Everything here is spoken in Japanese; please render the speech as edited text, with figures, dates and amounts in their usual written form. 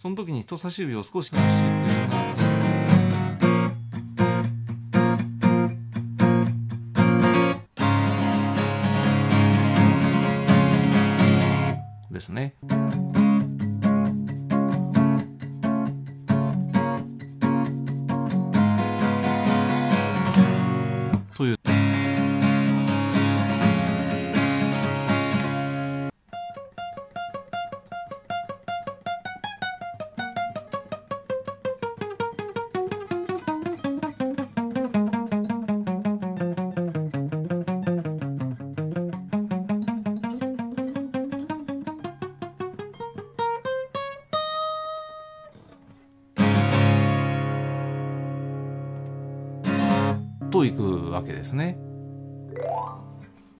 その時に人差し指を少し出していくような。ですね。という。といくわけですね。